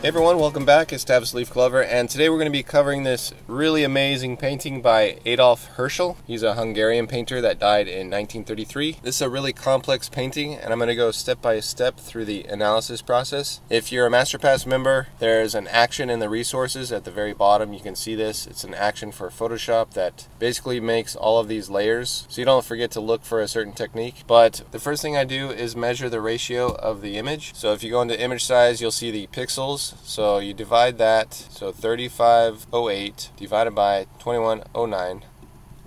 Hey everyone, welcome back. It's Tavis Leaf Glover, and today we're going to be covering this really amazing painting by Adolf Hirschl. He's a Hungarian painter that died in 1933. This is a really complex painting, and I'm going to go step by step through the analysis process. If you're a Masterpass member, there's an action in the resources at the very bottom. You can see this. It's an action for Photoshop that basically makes all of these layers, so you don't forget to look for a certain technique. But the first thing I do is measure the ratio of the image. So if you go into image size, you'll see the pixels. So you divide that, so 3508 divided by 2109, and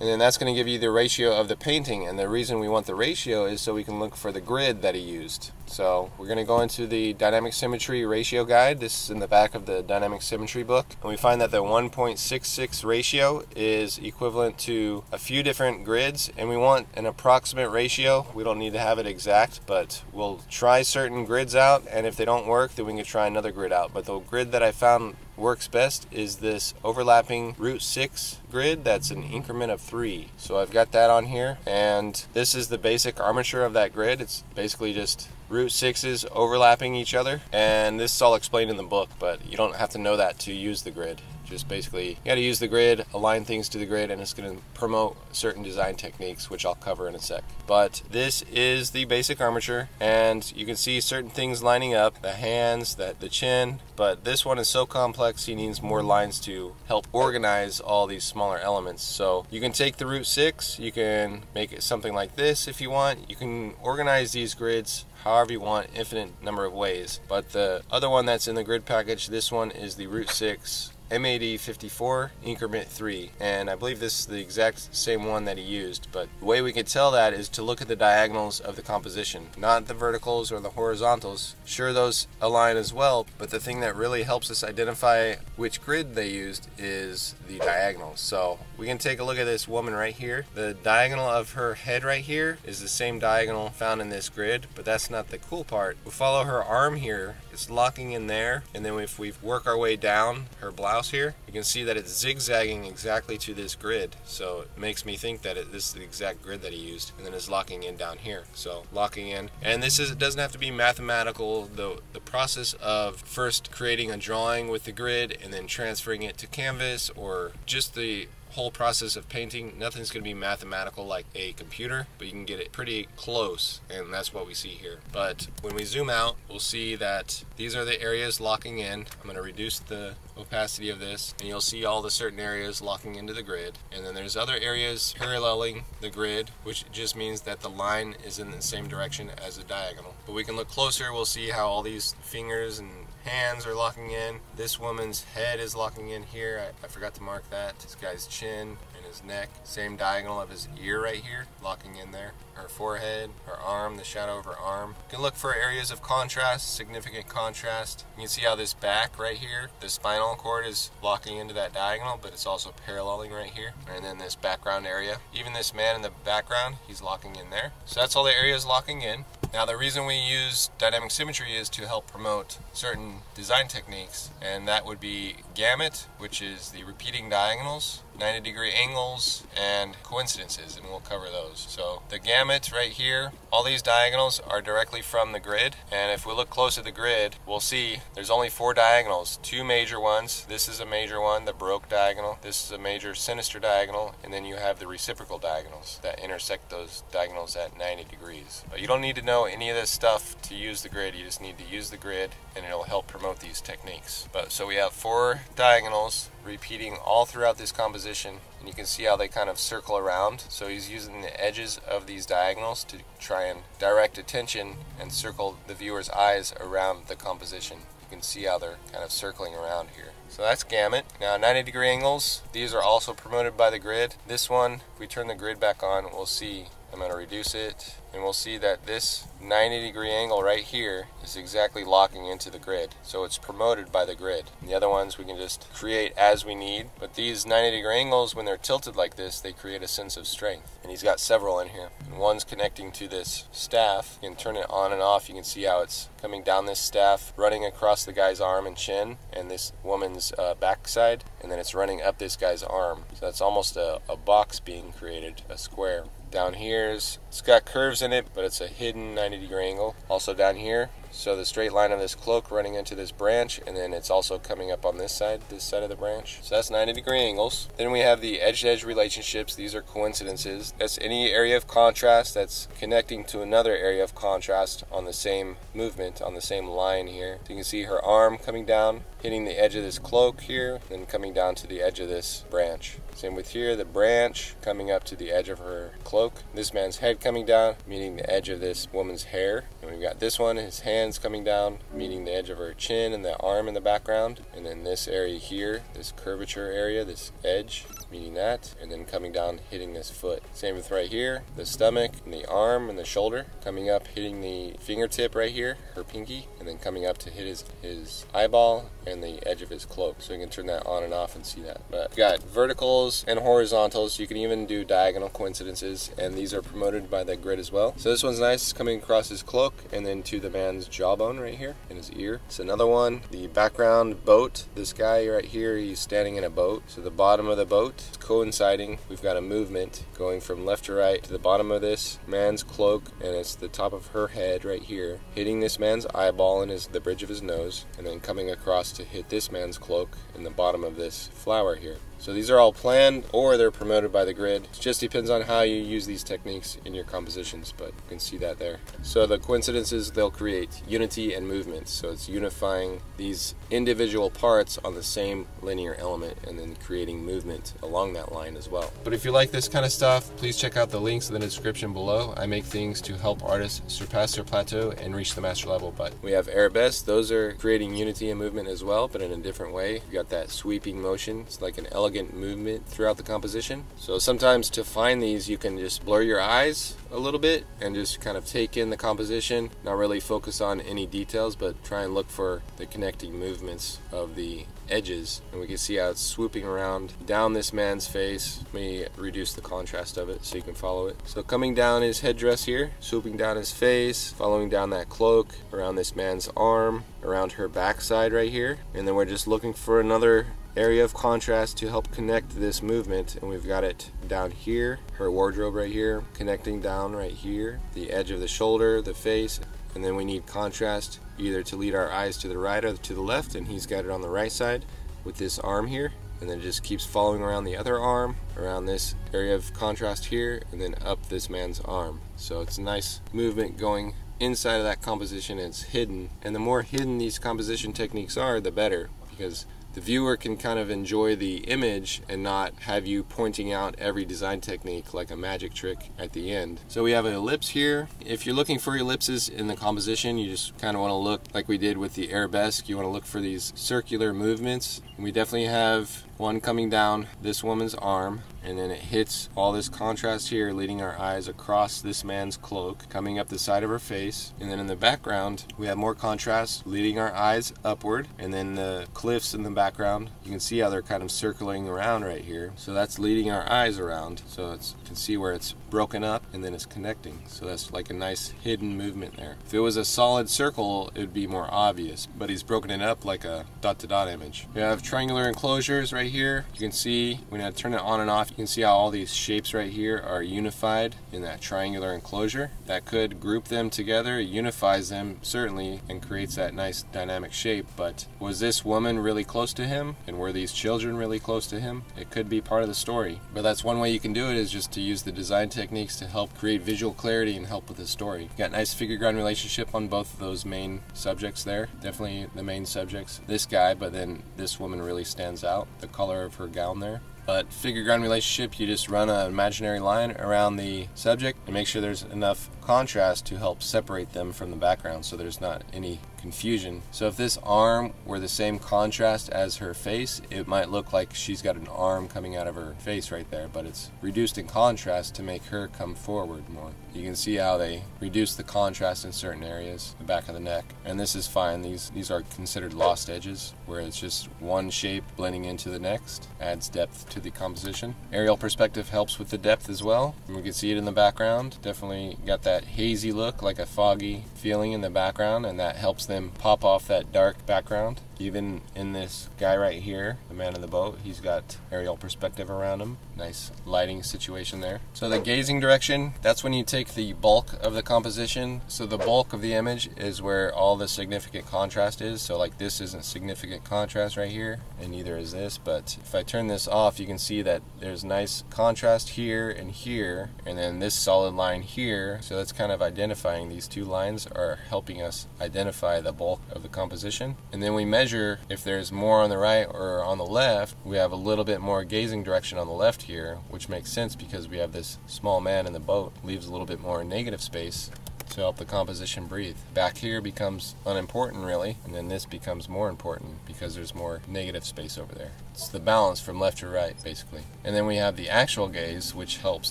then that's going to give you the ratio of the painting. And the reason we want the ratio is so we can look for the grid that he used. So we're going to go into the dynamic symmetry ratio guide. This is in the back of the dynamic symmetry book, and we find that the 1.66 ratio is equivalent to a few different grids, and we want an approximate ratio. We don't need to have it exact, but we'll try certain grids out, and if they don't work, then we can try another grid out. But the grid that I found works best is this overlapping root 6 grid that's an increment of 3. So I've got that on here, and this is the basic armature of that grid. It's basically just root 6s overlapping each other, and this is all explained in the book, but you don't have to know that to use the grid. Just basically, you got to use the grid, align things to the grid, and it's going to promote certain design techniques, which I'll cover in a sec. But this is the basic armature, and you can see certain things lining up, the hands, the chin, but this one is so complex he needs more lines to help organize all these smaller elements. So you can take the root 6, you can make it something like this if you want. You can organize these grids however you want, infinite number of ways. But the other one that's in the grid package, this one is the root 6 MAD 54 increment 3, and I believe this is the exact same one that he used. But the way we can tell that is to look at the diagonals of the composition, not the verticals or the horizontals. Sure, those align as well, but the thing that really helps us identify which grid they used is the diagonals. So we can take a look at this woman right here. The diagonal of her head right here is the same diagonal found in this grid, but that's not the cool part. We'll follow her arm here, it's locking in there, and then if we work our way down her blouse here, you can see that it's zigzagging exactly to this grid, so it makes me think that this is the exact grid that he used, and then it's locking in down here. So locking in, and this is, it doesn't have to be mathematical. The process of first creating a drawing with the grid and then transferring it to canvas, or just the whole process of painting, nothing's going to be mathematical like a computer, but you can get it pretty close, and that's what we see here. But when we zoom out, we'll see that these are the areas locking in. I'm going to reduce the opacity of this, and you'll see all the certain areas locking into the grid, and then there's other areas paralleling the grid, which just means that the line is in the same direction as the diagonal. But we can look closer, we'll see how all these fingers and hands are locking in. This woman's head is locking in here. I forgot to mark that. This guy's chin and his neck, same diagonal of his ear right here, locking in there. Her forehead, her arm, the shadow of her arm. You can look for areas of contrast, significant contrast. You can see how this back right here, the spinal cord is locking into that diagonal, but it's also paralleling right here. And then this background area, even this man in the background, he's locking in there. So that's all the areas locking in. Now the reason we use dynamic symmetry is to help promote certain design techniques, and that would be gamut, which is the repeating diagonals, 90-degree angles, and coincidences, and we'll cover those. So the gamut right here, all these diagonals are directly from the grid, and if we look close at the grid, we'll see there's only 4 diagonals, 2 major ones. This is a major one, the Baroque diagonal. This is a major sinister diagonal, and then you have the reciprocal diagonals that intersect those diagonals at 90 degrees. But you don't need to know any of this stuff to use the grid. You just need to use the grid, and it'll help promote these techniques. But so we have 4 diagonals repeating all throughout this composition, and you can see how they kind of circle around. So he's using the edges of these diagonals to try and direct attention and circle the viewer's eyes around the composition. You can see how they're kind of circling around here. So that's gamut. Now 90-degree angles, these are also promoted by the grid. This one, if we turn the grid back on, we'll see, I'm going to reduce it, and we'll see that this 90-degree angle right here is exactly locking into the grid, so it's promoted by the grid. And the other ones we can just create as we need, but these 90-degree angles, when they're tilted like this, they create a sense of strength. And he's got several in here, and one's connecting to this staff. You can turn it on and off. You can see how it's coming down this staff, running across the guy's arm and chin, and this woman's backside, and then it's running up this guy's arm. So that's almost a box being created, a square. Down here's, it's got curves in it, but it's a hidden 90-degree angle. Also down here, So the straight line of this cloak running into this branch, and then it's also coming up on this side of the branch. So that's 90 degree angles. Then we have the edge-to-edge relationships. These are coincidences. That's any area of contrast that's connecting to another area of contrast on the same movement, on the same line here. So you can see her arm coming down, hitting the edge of this cloak here, then coming down to the edge of this branch. Same with here, the branch coming up to the edge of her cloak. This man's head coming down, meeting the edge of this woman's hair. And we've got this one, his hands coming down, meeting the edge of her chin and the arm in the background. And then this area here, this curvature area, this edge, meeting that, and then coming down, hitting this foot. Same with right here, the stomach and the arm and the shoulder, coming up, hitting the fingertip right here, her pinky, and then coming up to hit his eyeball and the edge of his cloak. So you can turn that on and off and see that. But we've got verticals and horizontals. You can even do diagonal coincidences, and these are promoted by the grid as well. So this one's nice, coming across his cloak and then to the man's jawbone right here in his ear. It's another one, the background boat. This guy right here, he's standing in a boat. So the bottom of the boat is coinciding. We've got a movement going from left to right to the bottom of this man's cloak, and it's the top of her head right here, hitting this man's eyeball and the bridge of his nose, and then coming across to hit this man's cloak in the bottom of this flower here. So these are all planned, or they're promoted by the grid. It just depends on how you use these techniques in your compositions, but you can see that there. So the coincidences, they'll create unity and movement. So it's unifying these individual parts on the same linear element and then creating movement along that line as well. But if you like this kind of stuff, please check out the links in the description below. I make things to help artists surpass their plateau and reach the master level. But we have arabesques. Those are creating unity and movement as well, but in a different way. You've got that sweeping motion. It's like an elegant movement throughout the composition. So sometimes to find these, you can just blur your eyes a little bit and just kind of take in the composition, not really focus on any details, but try and look for the connecting movements of the edges. And we can see how it's swooping around down this man's face. Let me reduce the contrast of it so you can follow it. So coming down his headdress here, swooping down his face, following down that cloak, around this man's arm, around her backside right here. And then we're just looking for another area of contrast to help connect this movement, and we've got it down here, her wardrobe right here, connecting down right here, the edge of the shoulder, the face, and then we need contrast either to lead our eyes to the right or to the left, and he's got it on the right side with this arm here, and then it just keeps following around the other arm, around this area of contrast here, and then up this man's arm. So it's a nice movement going inside of that composition. It's hidden, and the more hidden these composition techniques are, the better, because the viewer can kind of enjoy the image and not have you pointing out every design technique like a magic trick at the end. So we have an ellipse here. If you're looking for ellipses in the composition, you just kind of want to look like we did with the arabesque. You want to look for these circular movements. And we definitely have one coming down this woman's arm, and then it hits all this contrast here, leading our eyes across this man's cloak, coming up the side of her face. And then in the background, we have more contrast leading our eyes upward, and then the cliffs in the background, you can see how they're kind of circling around right here. So that's leading our eyes around. So it's, you can see where it's broken up and then it's connecting. So that's like a nice hidden movement there. If it was a solid circle, it would be more obvious, but he's broken it up like a dot-to-dot image. We have triangular enclosures right here. You can see when I turn it on and off, you can see how all these shapes right here are unified in that triangular enclosure. That could group them together, it unifies them certainly, and creates that nice dynamic shape. But was this woman really close to him, and were these children really close to him? It could be part of the story. But that's one way you can do it, is just to use the design techniques to help create visual clarity and help with the story. You've got nice figure-ground relationship on both of those main subjects there. Definitely the main subjects, this guy, but then this woman really stands out, the color of her gown there. But figure-ground relationship, you just run an imaginary line around the subject and make sure there's enough contrast to help separate them from the background so there's not any confusion. So if this arm were the same contrast as her face, it might look like she's got an arm coming out of her face right there, but it's reduced in contrast to make her come forward more. You can see how they reduce the contrast in certain areas, the back of the neck, and this is fine. These are considered lost edges, where it's just one shape blending into the next, adds depth to the composition. Aerial perspective helps with the depth as well, and we can see it in the background. Definitely got that hazy look, like a foggy feeling in the background, and that helps them pop off that dark background. Even in this guy right here, the man in the boat, he's got aerial perspective around him. Nice lighting situation there. So the gazing direction, that's when you take the bulk of the composition. So the bulk of the image is where all the significant contrast is. So like this isn't significant contrast right here, and neither is this, but if I turn this off, you can see that there's nice contrast here and here, and then this solid line here. So that's kind of identifying, these two lines are helping us identify the bulk of the composition. And then we measure if there's more on the right or on the left. We have a little bit more gazing direction on the left here, which makes sense because we have this small man in the boat, leaves a little bit more negative space to help the composition breathe. Back here becomes unimportant really, and then this becomes more important because there's more negative space over there. It's the balance from left to right basically. And then we have the actual gaze, which helps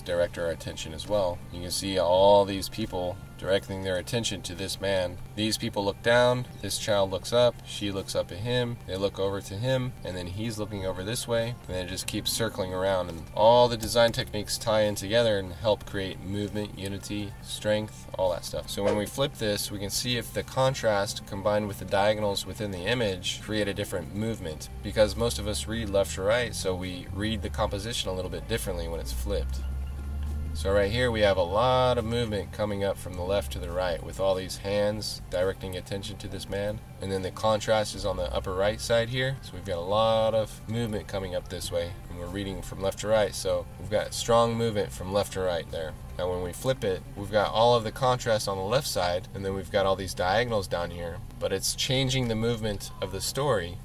direct our attention as well. You can see all these people directing their attention to this man. These people look down, this child looks up, she looks up at him, they look over to him, and then he's looking over this way, and then it just keeps circling around. And all the design techniques tie in together and help create movement, unity, strength, all that stuff. So when we flip this, we can see if the contrast combined with the diagonals within the image create a different movement, because most of us read left to right, so we read the composition a little bit differently when it's flipped. So right here we have a lot of movement coming up from the left to the right with all these hands directing attention to this man. And then the contrast is on the upper right side here. So we've got a lot of movement coming up this way, and we're reading from left to right. So we've got strong movement from left to right there. Now when we flip it, we've got all of the contrast on the left side, and then we've got all these diagonals down here, but it's changing the movement of the story.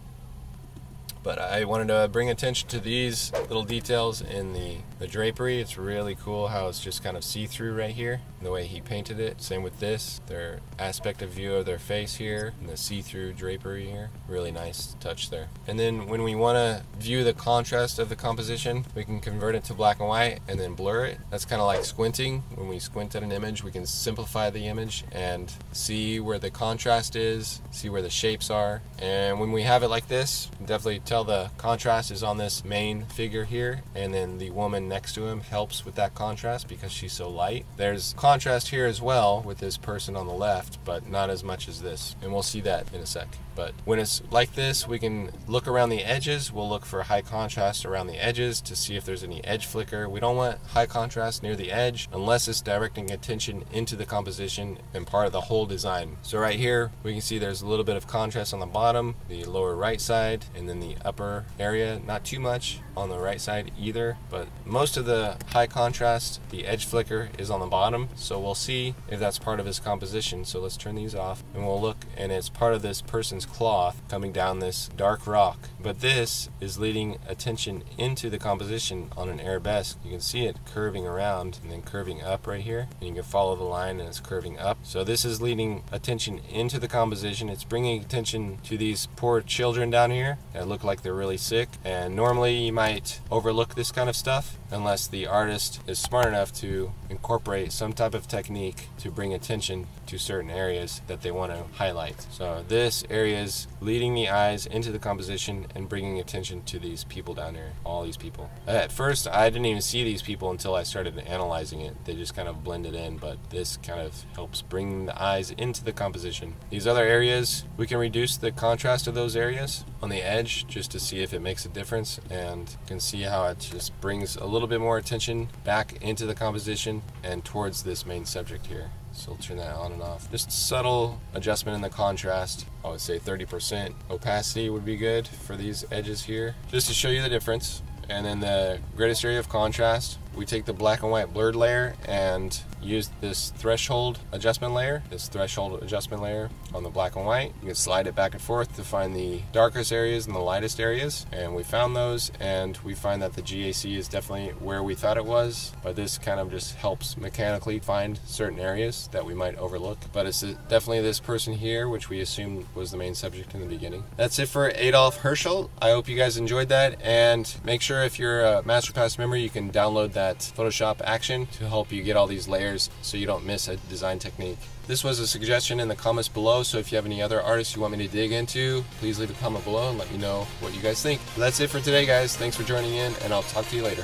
But I wanted to bring attention to these little details in the drapery. It's really cool how it's just kind of see-through right here, the way he painted it. Same with this, their aspect of view of their face here, and the see-through drapery here. Really nice touch there. And then when we want to view the contrast of the composition, we can convert it to black and white and then blur it. That's kind of like squinting. When we squint at an image, we can simplify the image and see where the contrast is, see where the shapes are. And when we have it like this, definitely tell the contrast is on this main figure here, and then the woman next to him helps with that contrast because she's so light. There's contrast here as well with this person on the left, but not as much as this, and we'll see that in a sec. But when it's like this, we can look around the edges. We'll look for high contrast around the edges to see if there's any edge flicker. We don't want high contrast near the edge unless it's directing attention into the composition and part of the whole design. So right here, we can see there's a little bit of contrast on the bottom, the lower right side, and then the upper area. Not too much on the right side either, but most of the high contrast, the edge flicker, is on the bottom. So we'll see if that's part of his composition. So let's turn these off and we'll look, and it's part of this person's cloth coming down this dark rock, but this is leading attention into the composition on an arabesque. You can see it curving around and then curving up right here, and you can follow the line and it's curving up. So this is leading attention into the composition. It's bringing attention to these poor children down here that look like they're really sick, and normally you might overlook this kind of stuff unless the artist is smart enough to incorporate some type of technique to bring attention to certain areas that they want to highlight. So this area is leading the eyes into the composition and bringing attention to these people down here, all these people. At first, I didn't even see these people until I started analyzing it. They just kind of blended in, but this kind of helps bring the eyes into the composition. These other areas, we can reduce the contrast of those areas on the edge just to see if it makes a difference, and you can see how it just brings a little bit more attention back into the composition and towards this main subject here. So we'll turn that on and off. Just subtle adjustment in the contrast. I would say 30% opacity would be good for these edges here, just to show you the difference. And then the greatest area of contrast, we take the black and white blurred layer and use this threshold adjustment layer, on the black and white. You can slide it back and forth to find the darkest areas and the lightest areas, and we found those, and we find that the GAC is definitely where we thought it was, but this kind of just helps mechanically find certain areas that we might overlook. But it's definitely this person here, which we assumed was the main subject in the beginning. That's it for Adolf Hirschl. I hope you guys enjoyed that, and make sure if you're a Masterpass member, you can download that Photoshop action to help you get all these layers so you don't miss a design technique. This was a suggestion in the comments below, so if you have any other artists you want me to dig into, please leave a comment below and let me know what you guys think. That's it for today, guys. Thanks for joining in, and I'll talk to you later.